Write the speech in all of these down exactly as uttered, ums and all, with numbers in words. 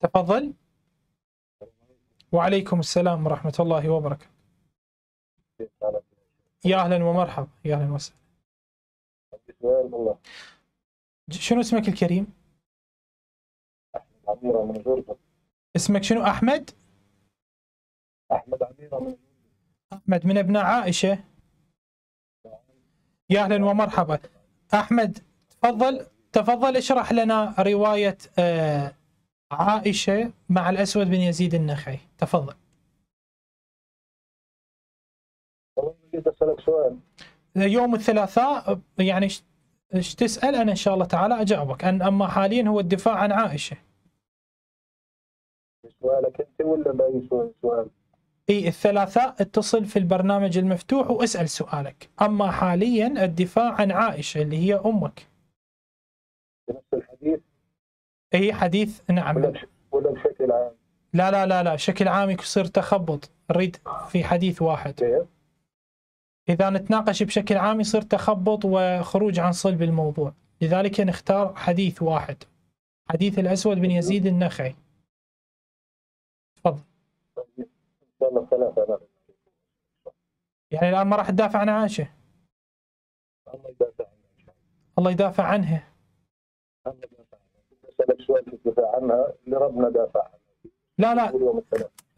تفضل. وعليكم السلام ورحمة الله وبركاته. يا أهلا ومرحبا، يا أهلا وسهلا. شنو اسمك الكريم؟ أحمد عميرة من جورجيا. اسمك شنو؟ أحمد؟ أحمد عميرة من أحمد من أبناء عائشة. يا أهلا ومرحبا. أحمد تفضل تفضل اشرح لنا رواية عائشة مع الأسود بن يزيد النخعي، تفضل. والله بدي أسألك سؤال. يوم الثلاثاء يعني ايش تسأل؟ أنا إن شاء الله تعالى أجاوبك، أن أما حاليا هو الدفاع عن عائشة. سؤالك أنت ولا بأي سؤال؟ اي الثلاثاء اتصل في البرنامج المفتوح واسأل سؤالك، أما حاليا الدفاع عن عائشة اللي هي أمك. نفس الحديث؟ اي حديث نعم. ولا بشكل عام؟ لا لا لا لا، بشكل عام يصير تخبط، نريد في حديث واحد. كيف؟ إذا نتناقش بشكل عام يصير تخبط وخروج عن صلب الموضوع، لذلك نختار حديث واحد، حديث الأسود بن يزيد النخعي. تفضل. يعني الآن ما راح تدافع عن عائشة؟ الله يدافع عنها. الله يدافع عنها. بسألك شوية في الدفاع عنها اللي ربنا دافع عنها. لا لا،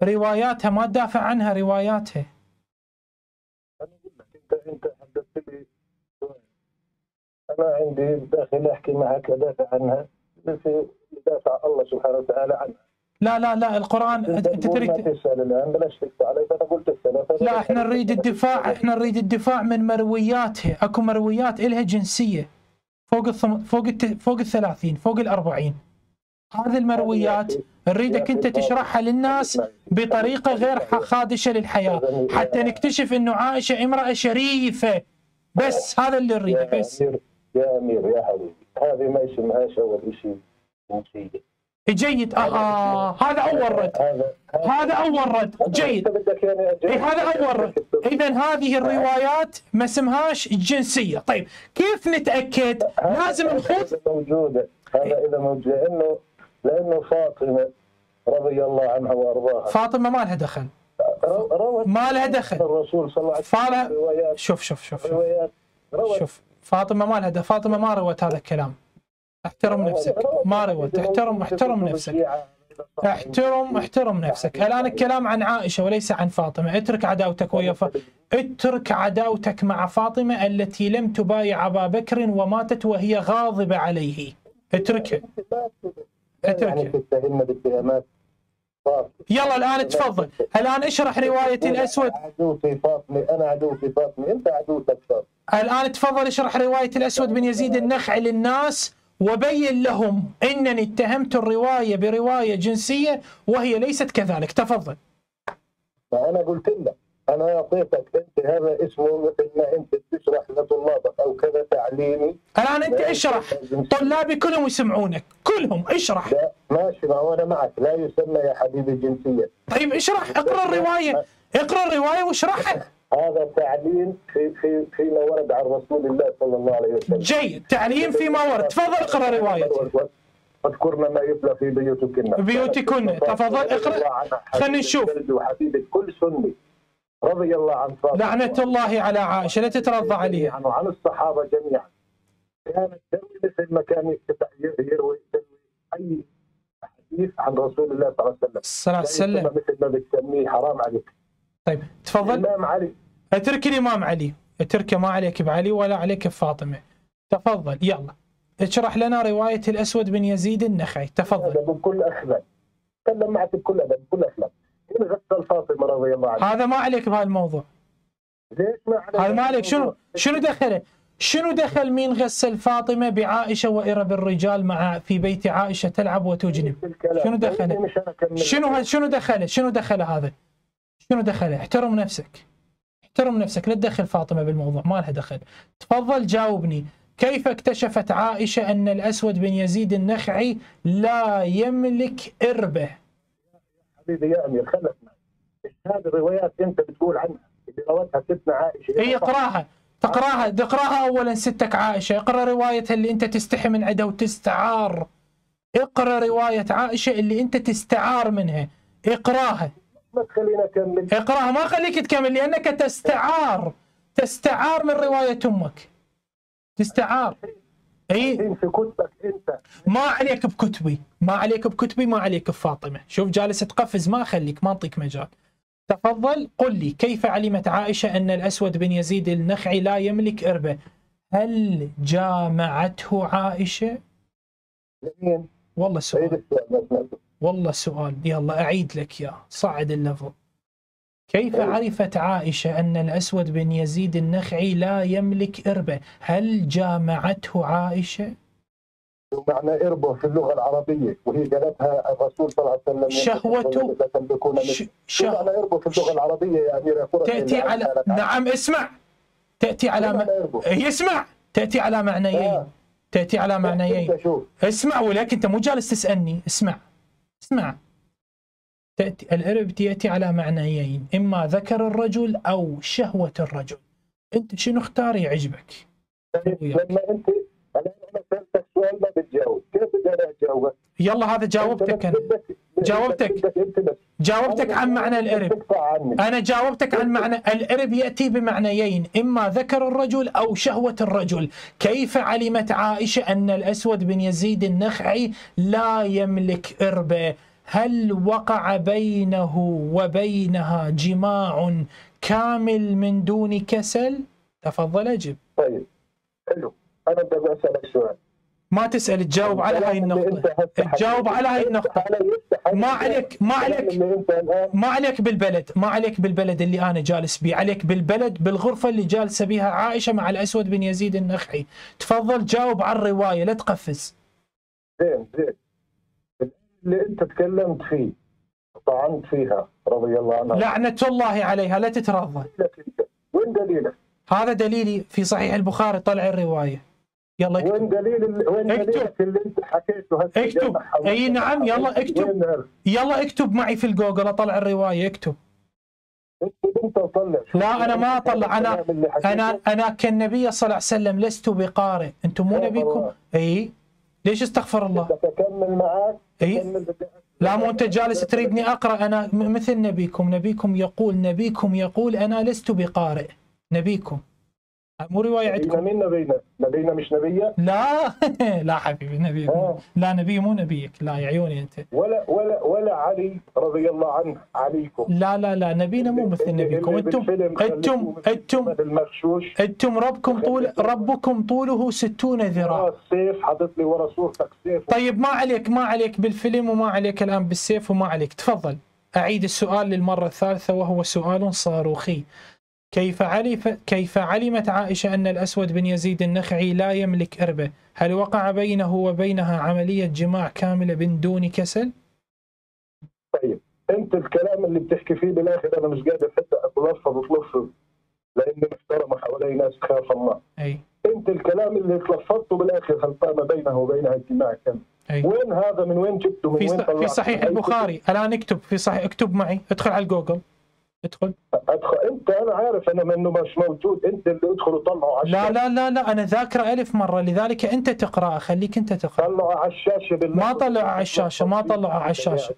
رواياتها ما تدافع عنها، رواياتها. انت حددت لي سؤال، انا عندي داخل احكي معك ادافع عنها مثل دافع الله سبحانه وتعالى عنها. لا لا لا، القران انت تريد تسال الان، بلاش تقطع علي، انا قلت الثلاثه. لا احنا نريد الدفاع، احنا نريد الدفاع من مروياتها، اكو مرويات الها جنسيه فوق الثم... فوق الت... فوق الثلاثين، فوق الأربعين. هذه المرويات نريدك انت تشرحها للناس بطريقه غير خادشه للحياه، حتى نكتشف انه عائشه امراه شريفه. بس هذا اللي نريده. بس يا امير يا حبيبي، هذه ما يسمهاش اول شيء جنسيه. جيد. اها هذا اول رد، هذا اول رد. جيد، هذا اول رد. اذا هذه الروايات ما اسمهاش جنسيه. طيب كيف نتاكد؟ لازم نخوض. موجوده هذا اذا موجوده انه لأنه فاطمة رضي الله عنها وأرضاها، فاطمة ما لها دخل، ما لها دخل الرسول صلى الله عليه وسلم. شوف شوف شوف شوف فاطمة ما لها دخل، فاطمة ما روت هذا الكلام. احترم نفسك، ما روت. احترم احترم نفسك، احترم احترم نفسك. الآن الكلام عن عائشة وليس عن فاطمة. اترك عداوتك ويا ف... اترك عداوتك مع فاطمة التي لم تبايع أبا بكر وماتت وهي غاضبة عليه. اتركها، اتركها. يعني يلا الان تفضل، الان اشرح روايه الاسود. عدو في فاطمه، انا عدو في فاطمه، انت عدو اكثر. الان تفضل اشرح روايه الاسود بن يزيد النخعي للناس وبين لهم انني اتهمت الروايه بروايه جنسيه وهي ليست كذلك، تفضل. فانا قلت لك انا اعطيتك انت، هذا اسمه مثل ما انت تشرح لطلابك او كذا تعليمي. الان انت اشرح، طلابي كلهم يسمعونك، كلهم اشرح. لا ماشي، ما هو انا معك، لا يسمى يا حبيبي جنسيه. طيب اشرح، اقرا الروايه، اقرا الروايه واشرحها. هذا تعليم في في فيما ورد عن رسول الله صلى الله عليه وسلم. جيد، تعليم فيما ورد، تفضل اقرا روايتي. اذكرنا ما يتلى في بيوتكن. بيوتكن، تفضل اقرا، خلينا نشوف. وحبيبه كل سني رضي الله عن فاطمة لعنة الله على عائشة، لا تترضى عليها، وعن الصحابة جميعا. كانت تروي مثل ما كان يروي أي حديث عن رسول الله صلى الله عليه وسلم. صلى الله عليه وسلم. مثل ما بتسميه، حرام عليك. طيب تفضل. الإمام علي. اترك الإمام علي، اتركه، ما عليك بعلي ولا عليك بفاطمة. تفضل يلا اشرح لنا رواية الأسود بن يزيد النخعي، تفضل. بكل أخلاق. تكلم معك بكل أدب، بكل أخلاق. فاطمة رضي الله عنها. هذا ما عليك بهذا الموضوع. ليش ما عليك؟ هذا ما عليك. شنو شنو دخله؟ شنو دخل مين غسل فاطمة بعائشة وإرب الرجال مع في بيت عائشة تلعب وتجنب؟ شنو دخله؟ شنو شنو دخله؟ شنو دخله هذا؟ شنو دخله؟ احترم نفسك. احترم نفسك، لا تدخل فاطمة بالموضوع، ما لها دخل. تفضل جاوبني، كيف اكتشفت عائشة أن الأسود بن يزيد النخعي لا يملك إربة؟ حبيبي يا أمير خلف معي، هذه الروايات أنت بتقول عنها اللي روتها ستنا عائشة. إي اقراها، تقراها، تقراها أولا ستك عائشة، اقرأ روايتها اللي أنت تستحي من عندها وتستعار. اقرأ رواية عائشة اللي انت تستعار منها، اقراها، ما تخلينا اكمل، اقراها، ما خليك تكمل لانك تستعار، تستعار من رواية امك، تستعار. اي في كتبك انت، ما عليك بكتبي، ما عليك بكتبي، ما عليك بفاطمة. شوف جالس تقفز، ما اخليك، ما اعطيك مجال. تفضل قل لي، كيف علمت عائشة أن الأسود بن يزيد النخعي لا يملك إربة؟ هل جامعته عائشة؟ والله سؤال، والله سؤال، يلا أعيد لك يا صعد اللفظ. كيف عرفت عائشة أن الأسود بن يزيد النخعي لا يملك إربة؟ هل جامعته عائشة؟ معنى إربة في اللغة العربية، وهي قالتها الرسول صلى الله عليه وسلم شهوته، شو معنى إربة في اللغة العربية يا أمير؟ تأتي على، نعم اسمع، تأتي على م... يسمع تأتي على معنيين، آه. تأتي على معنيين، اسمع، ولكن أنت مو جالس تسألني، اسمع اسمع. تأتي الإرب يأتي على معنيين، إما ذكر الرجل أو شهوة الرجل، أنت شنو اختار يعجبك؟ لما أنت أنا سألتك سؤال ما بتجاوب، كيف بدي أجاوبك؟ يلا هذا جاوبتك أنا، جاوبتك جاوبتك عن معنى الإرب، أنا جاوبتك عن معنى الإرب، يأتي بمعنيين، إما ذكر الرجل أو شهوة الرجل. كيف علمت عائشة أن الأسود بن يزيد النخعي لا يملك إربة؟ هل وقع بينه وبينها جماع كامل من دون كسل؟ تفضل أجب. طيب حلو، أنا بدي أسألك سؤال. ما تسأل، تجاوب على هاي النقطة، تجاوب على هاي النقطة. ما عليك، ما عليك، ما عليك بالبلد، ما عليك بالبلد اللي أنا جالس بيه، عليك بالبلد بالغرفة اللي جالسة بيها عائشة مع الأسود بن يزيد النخعي. تفضل جاوب على الرواية، لا تقفز. زين زين، اللي أنت تكلمت فيه طعنت فيها رضي الله عنها، لعنة الله عليها، لا تترضى. وين دليلك؟ هذا دليلي في صحيح البخاري، طلع الرواية. يلا اكتب. وين دليل، وين دليلك اللي انت حكيته هسه؟ اكتب. اي نعم، يلا اكتب، يلا اكتب معي في الجوجل، اطلع الروايه، اكتب. اكتب انت وطلع. لا انا ما اطلع، انا انا انا كالنبي صلى الله عليه وسلم لست بقارئ، انتم مو نبيكم. اي ليش؟ استغفر الله. تكمل معك. اي لا، مو انت جالس تريدني اقرا، انا مثل نبيكم، نبيكم يقول، نبيكم يقول انا لست بقارئ، نبيكم. مو رواية عندكم. مين نبينا؟ نبينا مش نبيك؟ لا لا حبيبي، نبيك آه. لا نبي مو نبيك، لا يا عيوني انت. ولا ولا ولا علي رضي الله عنه عليكم. لا لا لا، نبينا مو مثل نبيكم، انتم انتم انتم انتم ربكم طول ربكم طوله ستين ذراع. اه السيف حاطط لي ورا صورتك سيف. طيب ما عليك، ما عليك بالفيلم، وما عليك الان بالسيف، وما عليك. تفضل اعيد السؤال للمرة الثالثة، وهو سؤال صاروخي. كيف علف كيف علمت عائشة أن الأسود بن يزيد النخعي لا يملك إربة؟ هل وقع بينه وبينها عملية جماع كاملة من دون كسل؟ طيب أنت الكلام اللي بتحكي فيه بالآخر أنا مش قادر حتى أتلفظ وتلفظ، لأني محترمة حوالي ناس خاف الله. أي أنت الكلام اللي تلفظته بالآخر هل قام بينه وبينها جماع كامل؟ أي. وين هذا؟ من وين جبته؟ من في وين طلعته؟ في صحيح البخاري. الآن اكتب في صحيح، اكتب معي، ادخل على الجوجل، ادخل ادخل انت. انا عارف انا منه مش موجود، انت اللي ادخل وطلعه على الشاشه. لا لا لا لا، انا ذاكره ألف مرة، لذلك انت تقرأ، خليك انت تقرأ. طلعه على الشاشه بالله. ما طلعه على الشاشه، ما طلعه على الشاشه.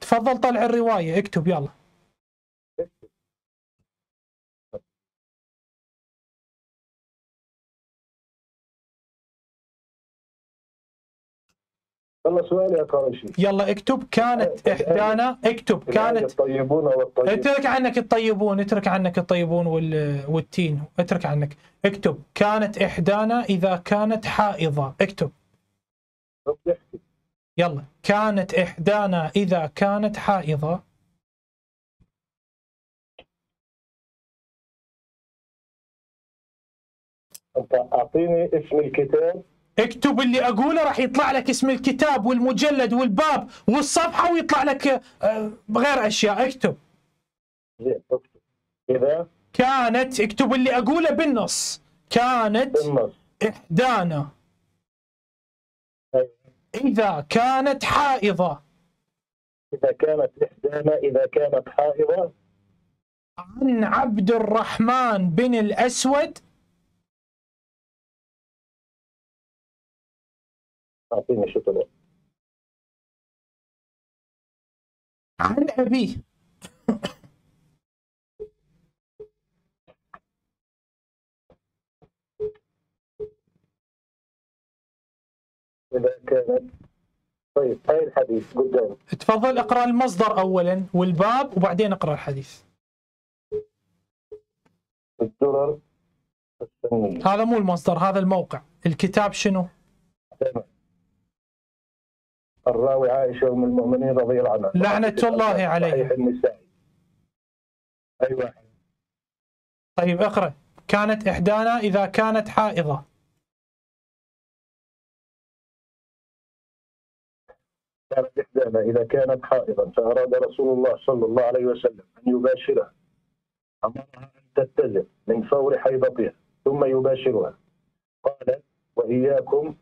تفضل طلع الروايه، اكتب يلا. يلا سؤالي يا قرشي. يلا اكتب. كانت احدانا، اكتب كانت الطيبون والطيبون، اترك عنك الطيبون، اترك عنك الطيبون والتين، اترك عنك. اكتب كانت احدانا اذا كانت حائضة، اكتب. يلا كانت احدانا اذا كانت حائضة. انت اعطيني اسم الكتاب، اكتب اللي اقوله، راح يطلع لك اسم الكتاب والمجلد والباب والصفحه، ويطلع لك غير اشياء. اكتب. اذا كانت، اكتب اللي اقوله بالنص، كانت بالنص. احدانا اذا كانت حائضه، اذا كانت احدانا اذا كانت حائضه عن عبد الرحمن بن الاسود أعطيني شو طلع عن أبيه. إذا كانت طيب هاي الحديث قدام. تفضل اقرأ المصدر أولا والباب وبعدين اقرأ الحديث. الدرر السنية. هذا مو المصدر، هذا الموقع. الكتاب شنو؟ تمام. الراوي عائشة أم المؤمنين رضي الله عنها لعنة الله عليها. صحيح النسائي. أيوة. طيب اقرأ. كانت إحدانا إذا كانت حائضة. كانت إحدانا إذا كانت حائضا فأراد رسول الله صلى الله عليه وسلم أن يباشرها، أمرها أن تتزل من فور حيضتها ثم يباشرها. قال: وإياكم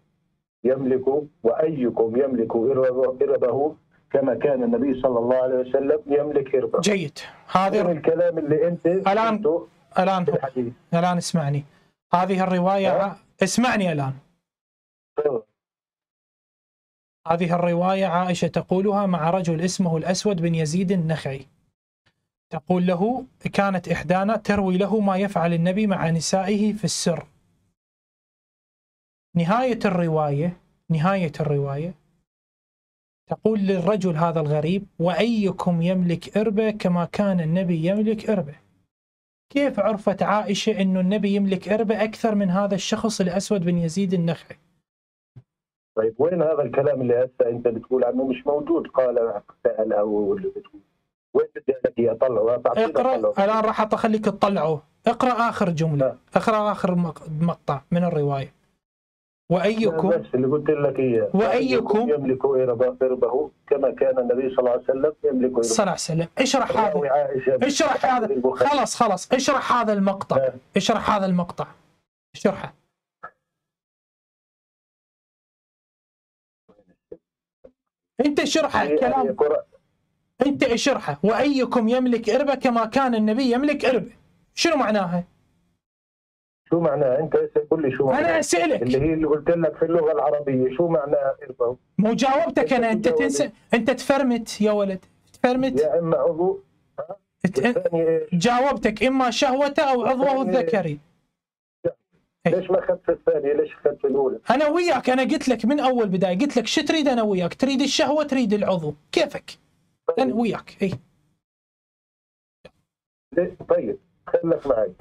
يملك وأيكم يملك إربه كما كان النبي صلى الله عليه وسلم يملك إربه. جيد. هذا الكلام اللي أنت الآن الآن الآن اسمعني، هذه الرواية أه؟ اسمعني الآن. أه؟ هذه الرواية عائشة تقولها مع رجل اسمه الأسود بن يزيد النخعي، تقول له: كانت إحدانا تروي له ما يفعل النبي مع نسائه في السر. نهاية الرواية نهاية الرواية تقول للرجل هذا الغريب: وأيكم يملك إربة كما كان النبي يملك إربة. كيف عرفت عائشة أنه النبي يملك إربة أكثر من هذا الشخص الأسود بن يزيد النخعي؟ طيب وين هذا الكلام اللي هسه انت بتقول عنه مش موجود؟ قال سأل او اللي بتقول وين بدي الاقيه اطلعه؟ اقرا الان، راح اخليك تطلعه. اقرا اخر جمله لا. اقرا اخر مقطع من الروايه. وايكم بس اللي قلت لك اياه، وايكم يملك إربه كما كان النبي صلى الله عليه وسلم يملك إربه. صلى الله عليه وسلم. اشرح هذا اشرح هذا خلاص خلاص اشرح هذا المقطع لا. اشرح هذا المقطع اشرحه. أنت اشرح الكلام، أنت اشرحه. وأيكم يملك إربة كما كان النبي يملك إربة، شنو معناها؟ شو معناها؟ أنت تقول لي شو معناها؟ أنا أسألك اللي هي اللي قلت لك في اللغة العربية شو معناها إربة؟ مو جاوبتك أنا، أنت تنسى، أنت تفرمت يا ولد، تفرمت يا إما عضو ت... جاوبتك إما شهوته أو عضوه الذكري. ليش ما اخذت في الثانية؟ ليش اخذت في الأولى؟ أنا وياك، أنا قلت لك من أول بداية، قلت لك شو تريد أنا وياك؟ تريد الشهوة تريد العضو، كيفك؟ طيب. أنا وياك، إي. طيب خلك معي.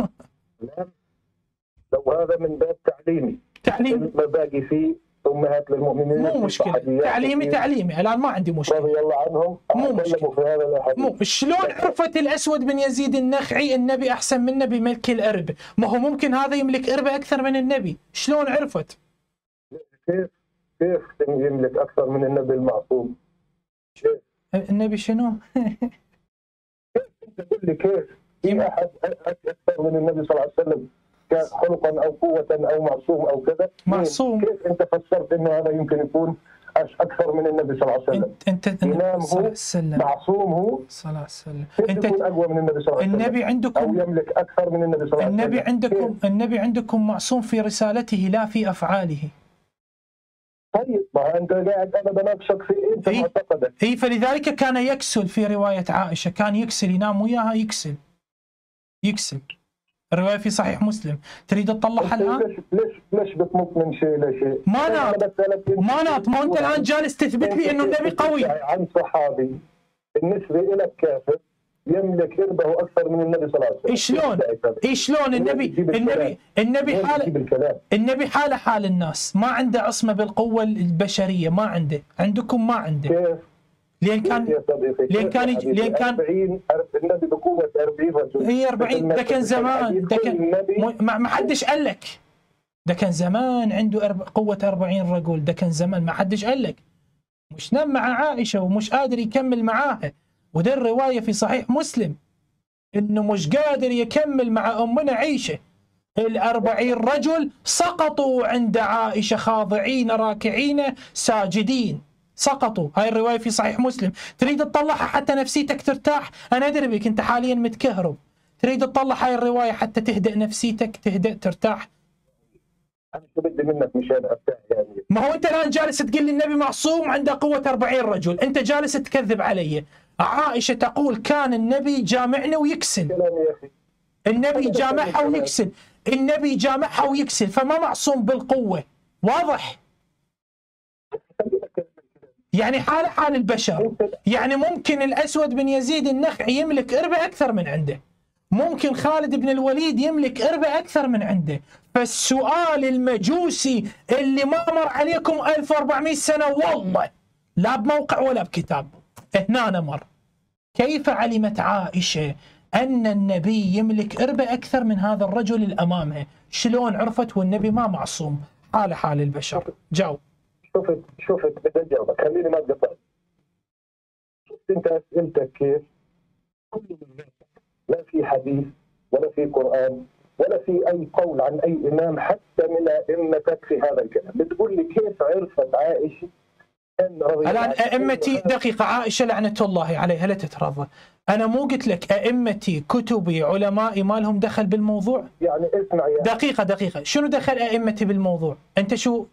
لو هذا من باب تعليمي. تعليمي. ما باقي فيه أمهات للمؤمنين. مو مشكلة، تعليمي تعليمي، الآن ما عندي مشكلة. رضي الله عنهم. مو مشكلة. في هذا مو شلون عرفت الأسود بن يزيد النخعي النبي أحسن منه بملك الإربة؟ ما هو ممكن هذا يملك إربة أكثر من النبي، شلون عرفت؟ كيف كيف يملك أكثر من النبي المعصوم؟ كيف؟ النبي شنو؟ كيف تقول لي كيف؟ في أحد أكثر من النبي صلى الله عليه وسلم؟ خلقا او قوه او معصوم او كذا معصوم؟ كيف انت فسرت انه هذا يمكن يكون اكثر من النبي صلى الله عليه وسلم؟ انت انت معصوم هو صلى الله عليه وسلم، انت اقوى من النبي صلى الله عليه وسلم، النبي عندكم يملك اكثر من النبي صلى الله عليه وسلم، النبي عندكم النبي عندكم معصوم في رسالته لا في افعاله. طيب ما انت قاعد انا بناقشك في انت معتقدك. اي فلذلك كان يكسل في روايه عائشه، كان يكسل ينام وياها يكسل يكسل الرواية في صحيح مسلم. تريد تطلعها الآن؟ ليش ليش بتمط من شيء لشيء؟ ما نات ما نات ما أنت الآن جالس تثبت لي أنه النبي قوي. عن صحابي بالنسبة إلك كافر يملك إربه أكثر من النبي صلى الله عليه وسلم. شلون؟ إي شلون النبي النبي النبي حاله النبي حاله حال الناس، ما عنده عصمة بالقوة البشرية، ما عنده، عندكم ما عنده. كيف؟ لين كان لين كان لين كان النبي بقوه أربعين رجل. اي أربعين ده كان زمان، ده كان ما حدش قال لك ده كان زمان عنده أرب... قوه أربعين رجل، ده كان زمان ما حدش قال لك. مش نام مع عائشه ومش قادر يكمل معاها، وده الروايه في صحيح مسلم انه مش قادر يكمل مع امنا عائشه. الأربعين رجل سقطوا عند عائشه خاضعين راكعين ساجدين، سقطوا. هاي الرواية في صحيح مسلم. تريد تطلعها حتى نفسيتك ترتاح؟ أنا أدري بك أنت حاليا متكهرب. تريد تطلع هاي الرواية حتى تهدأ نفسيتك، تهدأ ترتاح؟ انا شو بدي منك مشان ارتاح يعني؟ ما هو انت الان جالس تقول لي النبي معصوم عنده قوه أربعين رجل، انت جالس تكذب علي. عائشه تقول كان النبي جامعنا ويكسل. النبي جامعها ويكسل، النبي جامعها ويكسل، فما معصوم بالقوه، واضح؟ يعني حاله حال البشر، يعني ممكن الاسود بن يزيد النخعي يملك اربع اكثر من عنده. ممكن خالد بن الوليد يملك اربع اكثر من عنده، فالسؤال المجوسي اللي ما مر عليكم ألف وأربعمئة سنه والله لا بموقع ولا بكتاب، هنا مر. كيف علمت عائشه ان النبي يملك اربع اكثر من هذا الرجل اللي امامها؟ شلون عرفت والنبي ما معصوم؟ حاله حال البشر. جاوب. شفت شفت بدي اجاوبك، خليني ما اتقطع. شفت انت اسئلتك كيف؟ لا في حديث ولا في قرآن ولا في أي قول عن أي إمام حتى من أئمتك في هذا الكلام. بتقول لي كيف عرفت عائشة أن رضي الآن أئمتي؟ دقيقة، عائشة لعنة الله عليها لا تترضى. أنا مو قلت لك أئمتي كتبي علمائي ما لهم دخل بالموضوع؟ يعني اسمع يعني. دقيقة دقيقة، شنو دخل أئمتي بالموضوع؟ أنت شو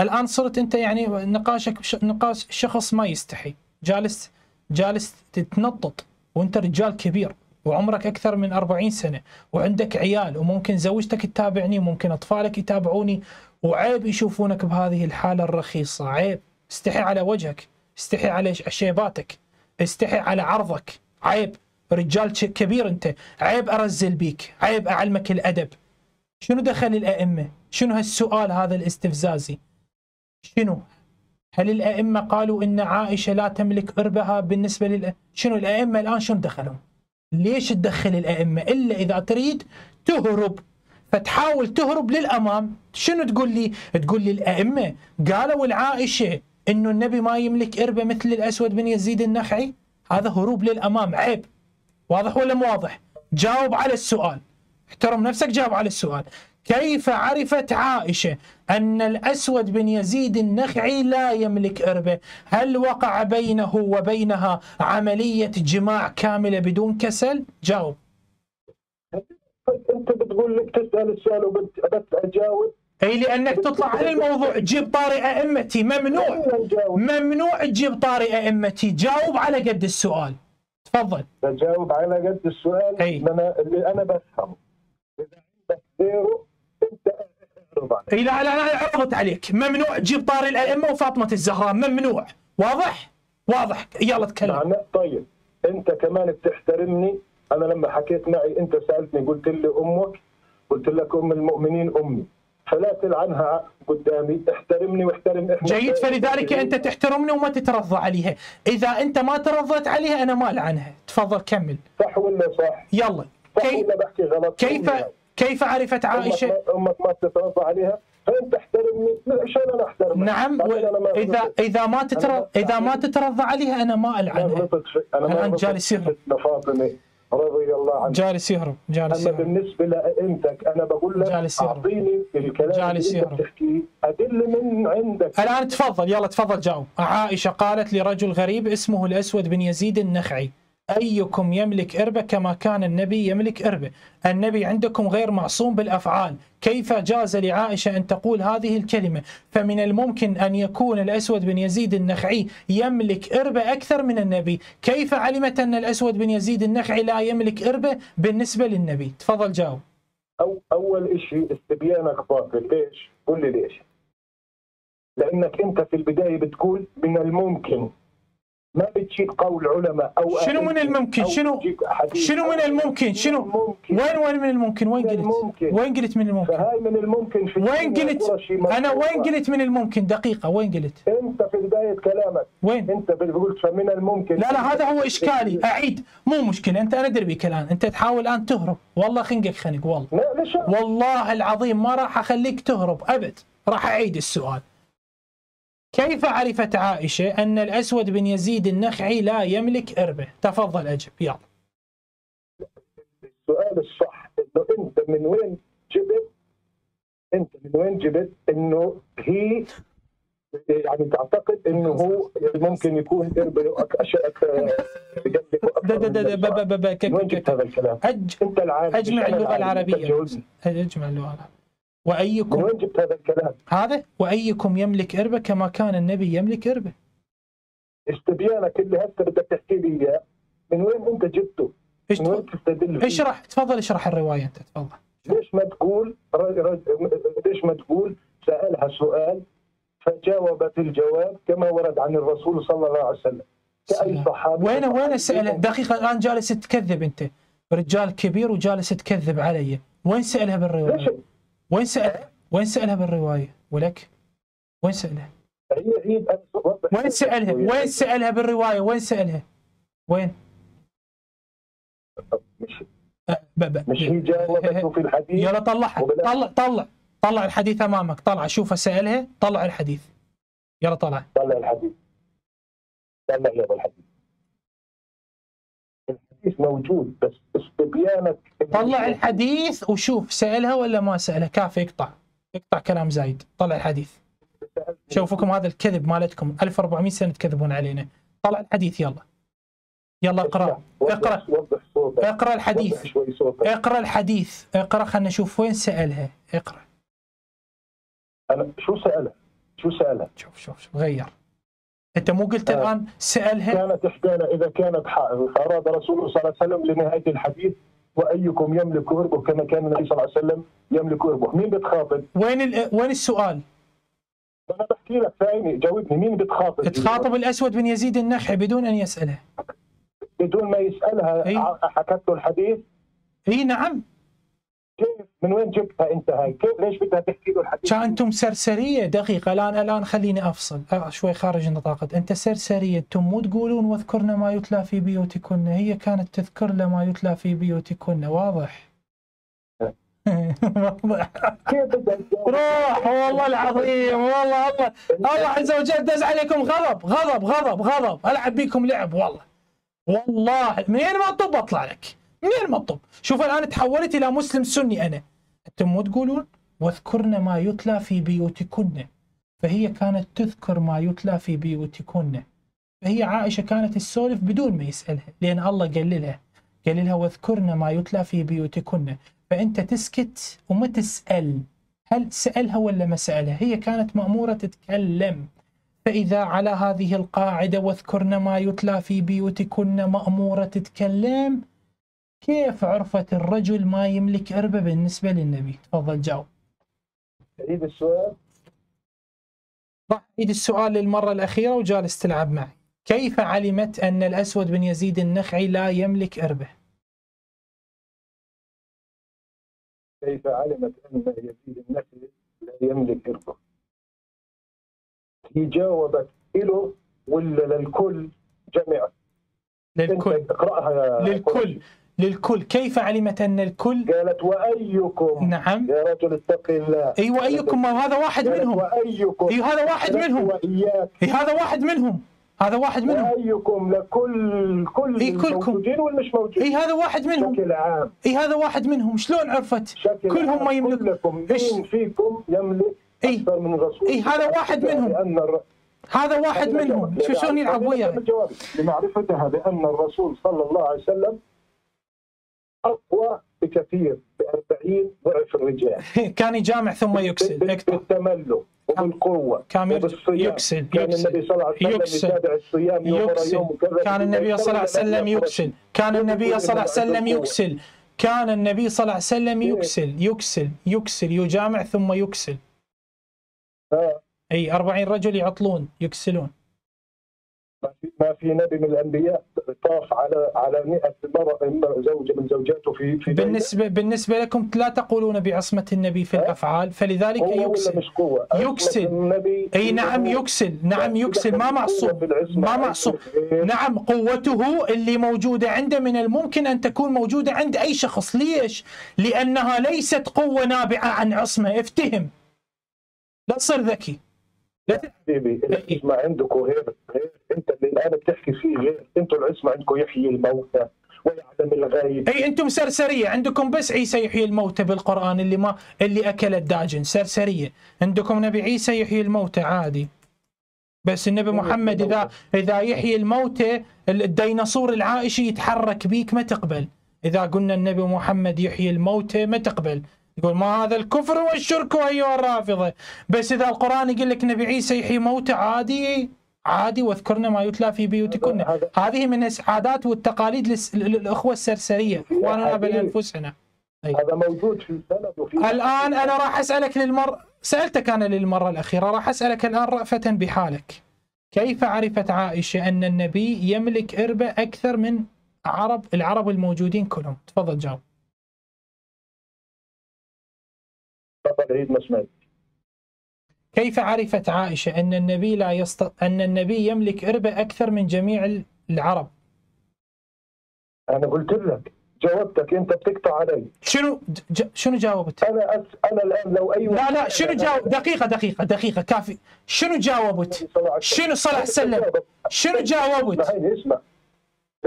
الآن صرت أنت يعني نقاشك نقاش شخص ما يستحي، جالس جالس تتنطط وأنت رجال كبير وعمرك أكثر من أربعين سنة وعندك عيال وممكن زوجتك تتابعني وممكن أطفالك يتابعوني، وعيب يشوفونك بهذه الحالة الرخيصة، عيب. استحي على وجهك، استحي على شيباتك، استحي على عرضك، عيب. رجال كبير أنت، عيب أرزل بيك، عيب أعلمك الأدب. شنو دخل الأئمة؟ شنو هالسؤال هذا الاستفزازي؟ شنو؟ هل الأئمة قالوا إن عائشة لا تملك إربها بالنسبة للأئمة؟ شنو الأئمة الآن شنو دخلهم؟ ليش تدخل الأئمة إلا إذا تريد تهرب، فتحاول تهرب للأمام. شنو تقول لي؟ تقول لي الأئمة قالوا العائشة إنه النبي ما يملك إربة مثل الأسود بن يزيد النخعي، هذا هروب للأمام، عيب. واضح ولا مو واضح؟ جاوب على السؤال، احترم نفسك، جاوب على السؤال. كيف عرفت عائشة أن الأسود بن يزيد النخعي لا يملك إربة؟ هل وقع بينه وبينها عملية جماع كاملة بدون كسل؟ جاوب. أنت بتقول لك تسأل السؤال وبدك أجاوب؟ أي لأنك تطلع على الموضوع، جيب طاري أئمتي، ممنوع ممنوع تجيب طاري أئمتي، جاوب على قد السؤال. تفضل. بجاوب على قد السؤال. أي. أنا اللي أنا بفهم. غيره انت اي لا لا لا عرضت عليك، ممنوع تجيب طاري الائمه وفاطمه الزهراء، ممنوع، واضح؟ واضح، يلا تكلم. طيب انت كمان بتحترمني، انا لما حكيت معي انت سالتني قلت لي امك، قلت لك ام المؤمنين امي، فلا تلعنها قدامي، احترمني واحترم احنا. جيد، فلذلك انت تحترمني وما تترضى عليها، اذا انت ما ترضيت عليها انا ما العنها. تفضل كمل. صح ولا صح؟ يلا. صح كيف ولا بحكي غلط؟ كيف كيف عرفت عائشة؟ أمك ما تترضى عليها، فأنت احترمني عشان أنا أحترمك. نعم، إذا إذا ما تترضى إذا ما تترضى عليها أنا ما ألعنها. أنا جالس يهرب. لفاطمة رضي الله عنها. جالس يهرب، جالس يهرب. أما بالنسبة لأئمتك أنا بقول لك أعطيني الكلام اللي أنت بتحكيه، أدل من عندك. الآن تفضل، يلا تفضل جاوب. عائشة قالت لرجل غريب اسمه الأسود بن يزيد النخعي: أيكم يملك إربة كما كان النبي يملك إربة؟ النبي عندكم غير معصوم بالأفعال، كيف جاز لعائشة أن تقول هذه الكلمة؟ فمن الممكن أن يكون الأسود بن يزيد النخعي يملك إربة أكثر من النبي. كيف علمت أن الأسود بن يزيد النخعي لا يملك إربة بالنسبة للنبي؟ تفضل جاوب. أو أول شيء استبيانك باطل. ليش؟ قل لي ليش؟ لأنك أنت في البداية بتقول من الممكن، ما بتجيب قول علماء او شنو من الممكن؟ شنو شنو من الممكن؟ شنو ممكن. وين وين من الممكن؟ وين قلت؟ وين قلت من الممكن؟ فهاي من الممكن في وين قلت؟ انا وين قلت من الممكن؟ دقيقة، وين قلت؟ انت في بداية كلامك وين؟ انت قلت فمن الممكن. لا لا، هذا هو اشكالي، اعيد، مو مشكلة، انت انا ادري بك الان، انت تحاول الان تهرب، والله خنقك خنق، والله والله العظيم ما راح اخليك تهرب ابد، راح اعيد السؤال. كيف عرفت عائشة أن الأسود بن يزيد النخعي لا يملك إربة؟ تفضل أجب، يلا. السؤال الصح إنه أنت من وين جبت أنت من وين جبت إنه هي يعني تعتقد إنه هو ممكن يكون إربة أشياء أكثر. دا دا دا دا با با كيف هذا الكلام؟ أجمع اللغة العربية. أجمع اللغة العربية. وأيكم وين جبت هذا الكلام؟ هذا وأيكم يملك إربة كما كان النبي يملك إربة. استبيانك اللي هسه بدك تحكي لي إياه من وين أنت جبته؟ من وين تستدل؟ اشرح، تفضل اشرح الرواية أنت، تفضل. ليش ما تقول ليش ما تقول سألها سؤال فجاوبت الجواب كما ورد عن الرسول صلى الله عليه وسلم كأي صحابي؟ وين وين سألها؟ دقيقة، الآن جالس تكذب أنت، رجال كبير وجالس تكذب علي. وين سألها بالرواية؟ ليش؟ وين سألها؟ وين سألها بالرواية؟ ولك؟ وين سألها؟ وين سألها؟ وين سألها بالرواية؟ وين سألها؟ وين؟ مش مش هي جاوبته في الحديث. يلا طلعها، طلع طلع طلع الحديث أمامك، طلع شوفه سألها، طلع الحديث. يلا طلع. طلع الحديث. طلع يلا الحديث. الحديث موجود بس استبيانك. طلع الحديث وشوف سألها ولا ما سألها، كافي اقطع. اقطع كلام زايد، طلع الحديث. شوفكم هذا الكذب مالتكم، ألف وأربعمئة سنة تكذبون علينا. طلع الحديث يلا. يلا اقرأ. اقرأ. اقرأ الحديث. اقرأ الحديث، اقرأ خلنا نشوف وين سألها، اقرأ. أنا شو سألها؟ شو سألها؟ شوف شوف شوف غير. أنت مو قلت آه. الآن سألها كانت إحدانا إذا كانت حائض أراد رسول الله صلى الله عليه وسلم لنهاية الحديث وأيكم يملك إربه كما كان النبي صلى الله عليه وسلم يملك إربه. مين بتخاطب؟ وين ال... وين السؤال؟ أنا بحكي لك ثاني جاوبني، مين بتخاطب؟ تخاطب الأسود بن يزيد النخعي بدون أن يسأله. بدون ما يسألها إيه؟ حكت له الحديث؟ إي نعم. كيف؟ من وين جبتها انت هاي؟ كيف ليش بدها تحكي له الحديث؟ كان انتم سرسريه، دقيقه الان الان خليني افصل شوي خارج نطاقت، انت سرسريه، انتم مو تقولون واذكرنا ما يتلى في بيوتكن، هي كانت تذكر له ما يتلى في بيوتكن، واضح؟ واضح؟ كيف روح والله العظيم، والله الله الله عز وجل دز عليكم غضب غضب غضب غضب، العب بيكم لعب والله والله، منين ما اطب اطلع لك؟ منين ما تطب؟ شوف الآن تحولت إلى مسلم سني أنا. أنتم مو تقولون واذكرن ما يتلى في بيوتكن، فهي كانت تذكر ما يتلى في بيوتكن، فهي عائشة كانت تسولف بدون ما يسألها، لأن الله قال لها قال لها واذكرن ما يتلى في بيوتكن، فأنت تسكت وما تسأل هل سألها ولا ما سألها، هي كانت مأمورة تتكلم. فإذا على هذه القاعدة واذكرن ما يتلى في بيوتكن مأمورة تتكلم، كيف عرفت الرجل ما يملك إربة بالنسبة للنبي؟ تفضل جاوب. عيد السؤال. راح عيد السؤال للمرة الأخيرة وجالس تلعب معي. كيف علمت أن الأسود بن يزيد النخعي لا يملك إربة؟ كيف علمت أن يزيد النخعي لا يملك إربة؟ هي جاوبت إله ولا للكل جميعا؟ للكل. اقرأها للكل. للكل، كيف علمت أن الكل؟ قالت وأيكم. نعم يا رجل اتق الله. أي وأيكم، ما هذا واحد منهم. وأيكم. أي هذا واحد منهم. وإياك. أي هذا واحد منهم. هذا واحد منهم. وأيكم لكل كل أي كلكم. موجودين ولا مش موجودين؟ أي هذا واحد منهم. بشكل عام. أي هذا واحد منهم، شلون عرفت؟ كلهم ما يملك. كلكم مين فيكم يملك أكثر من رسول؟ أي هذا واحد منهم. هذا واحد منهم، شو شلون يلعب وياي؟ لمعرفتها بأن الرسول صلى الله عليه وسلم أقوى بكثير بأربعين ضعف الرجال. كان يجامع ثم يكسل. بالتملك وبالقوة. كان يكسل. كان النبي صلى الله عليه وسلم يتابع الصيام يوم ورا يوم. كان النبي صلى الله عليه وسلم يكسل. كان النبي صلى الله عليه وسلم يكسل. كان النبي صلى الله عليه وسلم يكسل يكسل يكسل يجامع ثم يكسل. أي أربعين رجل يعطلون يكسلون. ما في نبي من الانبياء طاف على على مئة زوجة من زوجاته في في بالنسبه بالنسبه لكم لا تقولون بعصمه النبي في الافعال، فلذلك يكسل يكسل. اي نعم يكسل، نعم يكسل، ما معصوم ما معصوم. نعم قوته اللي موجوده عنده من الممكن ان تكون موجوده عند اي شخص. ليش؟ لانها ليست قوه نابعه عن عصمه. افتهم، لا تصير ذكي. لا حبيبي، العزمه عندكم غير غير انت اللي الان بتحكي فيه غير، انتم العزمه عندكم يحيي الموتى ويعلم الغيب. اي انتم سرسريه، عندكم بس عيسى يحيي الموتى بالقران اللي ما اللي اكل الداجن، سرسريه، عندكم نبي عيسى يحيي الموتى عادي. بس النبي محمد اذا اذا يحيي الموتى الديناصور العائشي يتحرك بيك ما تقبل، اذا قلنا النبي محمد يحيي الموتى ما تقبل، يقول ما هذا الكفر والشرك أيها الرافضة. بس إذا القرآن يقول لك نبي عيسى يحيي موتى عادي عادي، واذكرن ما يتلى في بيوتكن، هذه من العادات والتقاليد للأخوة السرسرية، إخواننا بين أنفسنا. هذا موجود في السند وفي الآن. أنا راح أسألك للمرة، سألتك أنا للمرة الأخيرة، راح أسألك الآن رأفة بحالك، كيف عرفت عائشة أن النبي يملك إربة أكثر من عرب العرب الموجودين كلهم؟ تفضل جاوب. تفضل عيد ما سمعت. كيف عرفت عائشة أن النبي لا يست... أن النبي يملك إربة أكثر من جميع العرب؟ أنا قلت لك، جاوبتك، أنت بتقطع علي. شنو ج... شنو جاوبت؟ أنا أس... أنا الآن لو أي لا لا شنو جاوب؟ دقيقة دقيقة دقيقة كافي. شنو جاوبت؟ شنو صلى الله عليه وسلم؟ شنو جاوبت؟ اسمع اسمع.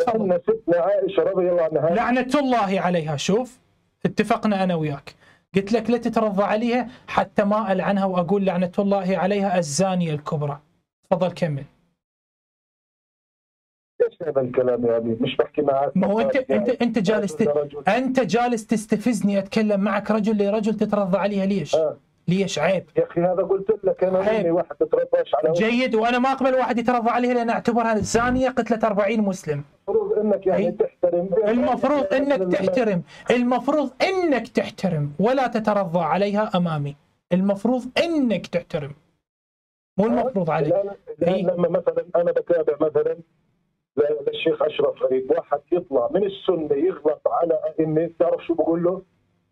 لأن ستنا عائشة رضي الله عنها لعنة الله عليها، شوف اتفقنا أنا وياك، قلت لك لا تترضى عليها حتى ما ألعنها وأقول لعنة الله عليها الزانية الكبرى. تفضل كمل. ايش هذا الكلام يا ابني؟ مش بحكي معك. ما هو انت انت انت جالس انت جالس تستفزني، اتكلم معك رجل لرجل تترضى عليها ليش؟ آه. ليش عيب؟ يا اخي هذا قلت لك انا اني واحد تترضاش على جيد، وانا ما اقبل واحد يترضى عليها لان اعتبرها زانية قتلت أربعين مسلم. المفروض انك يعني تحترم، المفروض انك تحترم، المفروض انك تحترم ولا تترضى عليها امامي، المفروض انك تحترم مو المفروض عليك. لما مثلا انا بتابع مثلا للشيخ اشرف غريب، واحد يطلع من السنه يغلط على ائمه، تعرف شو بقول له؟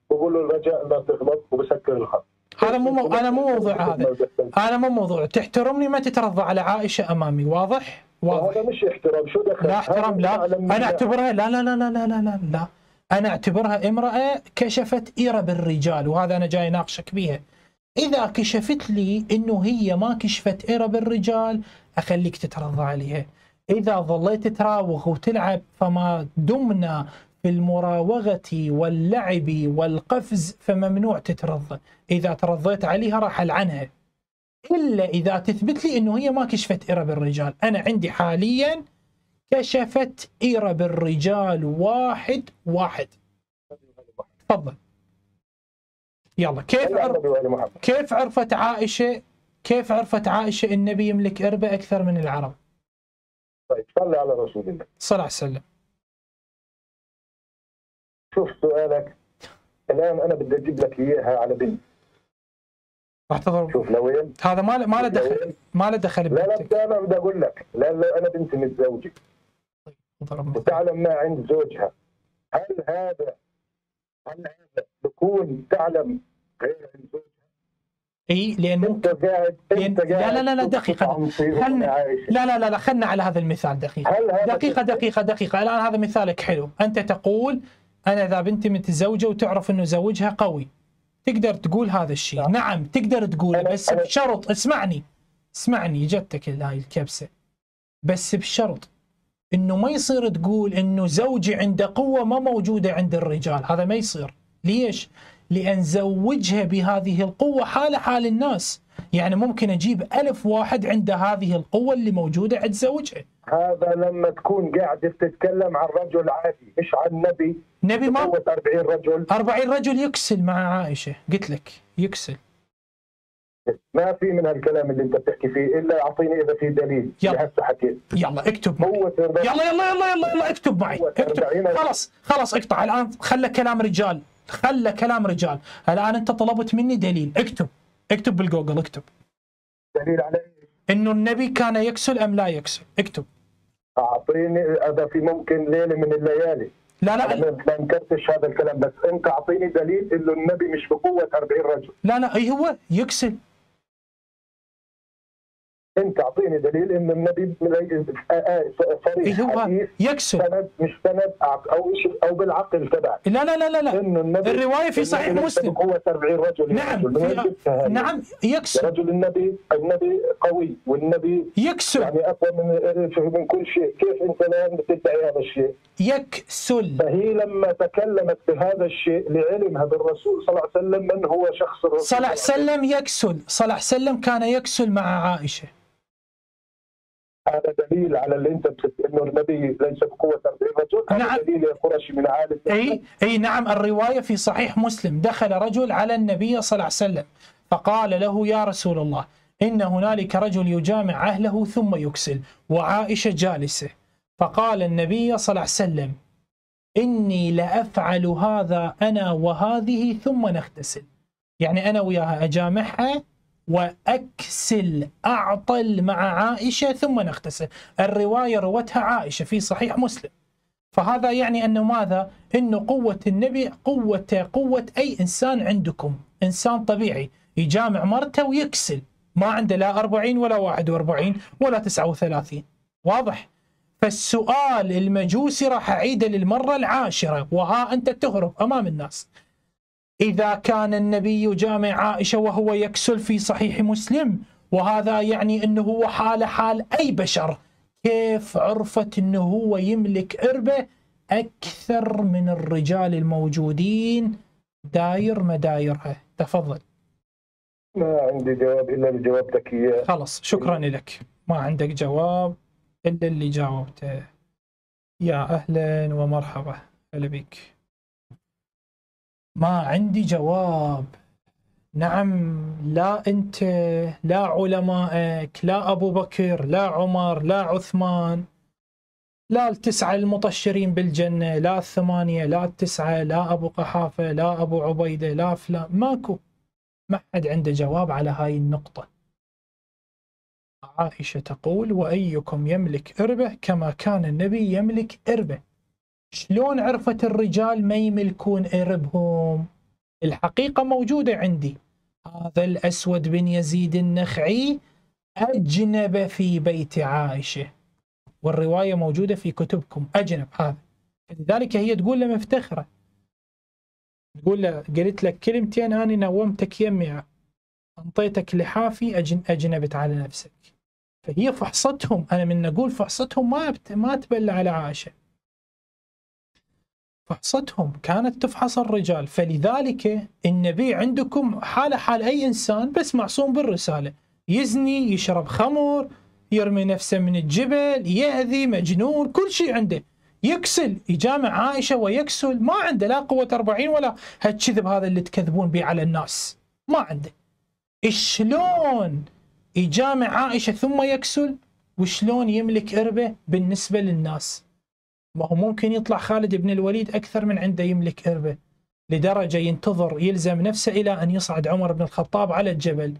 بقول له الرجاء ما تغلط وبسكر الخط. هذا مو انا مو موضوع، هذا انا مو موضوع. تحترمني، ما تترضى على عائشه امامي، واضح؟ واضح. هذا مش احترام، شو دخل؟ لا احترام، لا انا اعتبرها لا لا لا لا لا لا لا انا اعتبرها امراه كشفت إرب الرجال، وهذا انا جاي اناقشك بيها. اذا كشفت لي انه هي ما كشفت إرب الرجال اخليك تترضى عليها، إذا ظليت تراوغ وتلعب فما دمنا في المراوغة واللعب والقفز فممنوع تترضى، إذا ترضيت عليها راح ألعنها، إلا إذا تثبت لي أنه هي ما كشفت إرب الرجال. أنا عندي حاليا كشفت إرب الرجال واحد واحد. تفضل يلا. كيف عرف... كيف عرفت عائشة كيف عرفت عائشة النبي يملك إربة أكثر من العرب؟ طيب صلي على رسول الله صلى الله عليه وسلم. شوف سؤالك الان انا بدي اجيب لك اياها على بنت راح تضرب. شوف لوين هذا ما له ما له دخل، ما له دخل بنتك. لا لا انا بدي اقول لك، لا لا انا بنتي متزوجه وتعلم ما عند زوجها، هل هذا هل هذا بكون تعلم غير عند زوجها؟ اي لانه انت قاعد انت قاعد لا لا لا لا دقيقه خلنا لا لا لا لا خلنا على هذا المثال دقيقه دقيقه دقيقه دقيقه الان هذا مثالك حلو. انت تقول انا اذا بنتي متزوجه وتعرف انه زوجها قوي تقدر تقول هذا الشيء. نعم, نعم تقدر تقوله، بس بشرط، اسمعني اسمعني جتك هاي الكبسه، بس بشرط انه ما يصير تقول انه زوجي عنده قوه ما موجوده عند الرجال، هذا ما يصير. ليش؟ لأن زوجها بهذه القوة حال حال الناس، يعني ممكن أجيب ألف واحد عنده هذه القوة اللي موجودة عند زوجها. هذا لما تكون قاعدة تتكلم عن رجل عادي، مش عن نبي نبي ما أربعين رجل أربعين رجل يكسل مع عائشة، قلت لك يكسل. ما في من هالكلام اللي أنت بتحكي فيه، إلا أعطيني إذا في دليل. يلا حكيت، يلا اكتب معي، يلا يلا يلا يلا, يلا اكتب معي اكتب. خلاص خلاص اقطع الآن، خلى كلام رجال خلى كلام رجال الآن. أنت طلبت مني دليل، اكتب اكتب بالجوجل، اكتب دليل على إنه النبي كان يكسل أم لا يكسل، اكتب. أعطيني هذا في ممكن ليلة من الليالي. لا لا أنا ما انكرتش هذا الكلام، بس أنت أعطيني دليل إنه النبي مش بقوة أربعين رجل. لا لا أي هو يكسل. أنت أعطيني دليل إن النبي صريح حديث يكسل سند مش سند أو شيء أو بالعقل تبعك. لا لا لا لا إنه النبي الرواية في صحيح مسلم بقوة أربعين رجل. نعم رجل نعم يكسل رجل النبي النبي قوي والنبي يكسل يعني أقوى من من كل شيء، كيف أنت الآن بتدعي هذا الشيء؟ يكسل. فهي لما تكلمت بهذا الشيء لعلمها بالرسول صلى الله عليه وسلم من هو شخص الرسول صلى الله عليه وسلم. يكسل صلى الله عليه وسلم كان يكسل مع عائشة. هذا دليل على اللي انت انه النبي ليس بقوه أربعين رجل. هذا نعم. دليل يا قرشي من عالم. اي اي نعم. الروايه في صحيح مسلم، دخل رجل على النبي صلى الله عليه وسلم فقال له يا رسول الله ان هنالك رجل يجامع اهله ثم يكسل وعائشه جالسه، فقال النبي صلى الله عليه وسلم اني لافعل هذا انا وهذه ثم نغتسل، يعني انا وياها اجامعها وأكسل، أعطل مع عائشة ثم نغتسل. الرواية روتها عائشة في صحيح مسلم، فهذا يعني أنه ماذا؟ أنه قوة النبي قوة قوة أي إنسان عندكم، إنسان طبيعي يجامع مرته ويكسل، ما عنده لا أربعين ولا واحد وأربعين ولا تسعة وثلاثين. واضح؟ فالسؤال المجوسي راح أعيده للمرة العاشرة، وها أنت تهرب أمام الناس. إذا كان النبي يجامع عائشة وهو يكسل في صحيح مسلم، وهذا يعني أنه هو حال حال أي بشر، كيف عرفت أنه هو يملك إربة أكثر من الرجال الموجودين داير مدايرها؟ تفضل. ما عندي جواب إلا اللي جاوبتك إياه. خلص، شكرا لك. ما عندك جواب إلا اللي جاوبته. يا أهلا ومرحبا، هلا بك. ما عندي جواب. نعم، لا أنت لا علمائك لا أبو بكر لا عمر لا عثمان لا التسعة المطشرين بالجنة لا الثمانية لا التسعة لا أبو قحافة لا أبو عبيدة لا فلان، ماكو، ما حد عنده جواب على هاي النقطة. عائشة تقول وأيكم يملك إربة كما كان النبي يملك إربة. شلون عرفت الرجال ما يملكون إربهم؟ الحقيقة موجودة عندي. هذا الأسود بن يزيد النخعي أجنب في بيت عائشة، والرواية موجودة في كتبكم. أجنب هذا، لذلك هي تقول له مفتخرة، تقول له قلت لك كلمتين أنا نومتك يمي، أنطيتك لحافي، أجنبت على نفسك. فهي فحصتهم، أنا من نقول فحصتهم ما ما تبلى على عائشة، فحصتهم كانت تفحص الرجال. فلذلك النبي عندكم حاله حال أي إنسان، بس معصوم بالرسالة، يزني، يشرب خمر، يرمي نفسه من الجبل، يهذي، مجنون، كل شيء عنده، يكسل، يجامع عائشة ويكسل، ما عنده لا قوة أربعين ولا هالكذب هذا اللي تكذبون به على الناس، ما عنده. شلون يجامع عائشة ثم يكسل وشلون يملك إربة بالنسبة للناس؟ ما هو ممكن يطلع خالد بن الوليد أكثر من عنده يملك إربة، لدرجة ينتظر يلزم نفسه إلى أن يصعد عمر بن الخطاب على الجبل،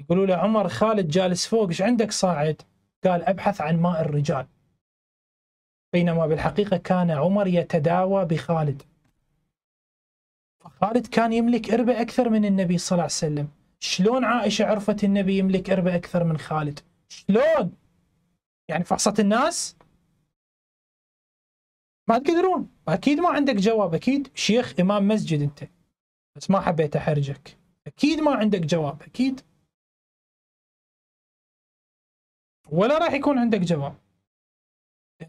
يقولوا له عمر خالد جالس فوق إيش عندك صاعد؟ قال أبحث عن ماء الرجال، بينما بالحقيقة كان عمر يتداوى بخالد. فخالد كان يملك إربة أكثر من النبي صلى الله عليه وسلم. شلون عائشة عرفت النبي يملك إربة أكثر من خالد؟ شلون؟ يعني فحصت الناس؟ ما تقدرون. أكيد ما عندك جواب، أكيد شيخ إمام مسجد أنت، بس ما حبيت أحرجك. أكيد ما عندك جواب، أكيد ولا راح يكون عندك جواب.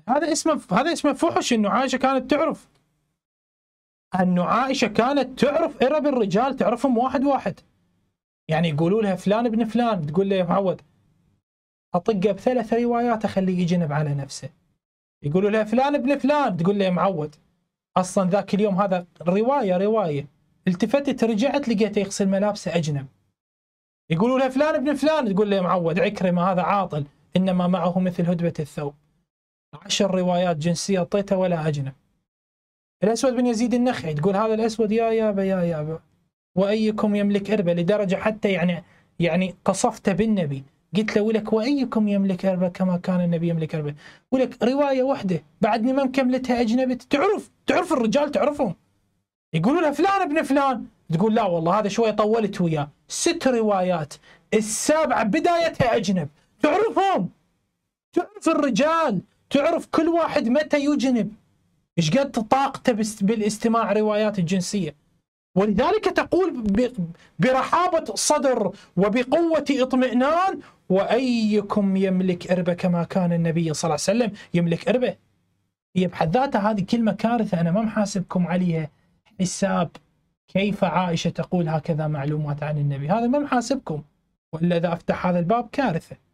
هذا اسمه هذا اسمه فحش، إنه عائشة كانت تعرف، إنه عائشة كانت تعرف إرب الرجال، تعرفهم واحد واحد. يعني يقولوا لها فلان ابن فلان، تقول له يا معود أطقه بثلاث روايات أخليه يجنب على نفسه. يقولوا له فلان ابن فلان، تقول له يا معود اصلا ذاك اليوم هذا روايه روايه التفتت رجعت لقيته يغسل ملابسه اجنب. يقولوا له فلان ابن فلان، تقول له يا معود عكرمه هذا عاطل انما معه مثل هدبه الثوب. عشر روايات جنسيه اعطيتها ولا اجنب. الاسود بن يزيد النخعي تقول هذا الاسود يا يابا يا يابا وايكم يملك إربة، لدرجه حتى يعني يعني قصفته بالنبي، قلت له ولك وأيكم يملك إربة كما كان النبي يملك إربة، ولك رواية واحدة بعدني ما مكملتها أجنبت. تعرف تعرف الرجال تعرفهم. يقولوا لها فلان ابن فلان، تقول لا والله هذا شوية طولت وياه، ست روايات السابعة بدايتها أجنب. تعرفهم، تعرف الرجال، تعرف كل واحد متى يجنب، إيش قد طاقته بالاستماع روايات الجنسية. ولذلك تقول برحابة صدر وبقوة اطمئنان وأيكم يملك إربة كما كان النبي صلى الله عليه وسلم يملك إربة. هي بحد ذاتها هذه كلمة كارثة، أنا ما محاسبكم عليها حساب كيف عائشة تقول هكذا معلومات عن النبي، هذا ما محاسبكم، وإلا إذا أفتح هذا الباب كارثة.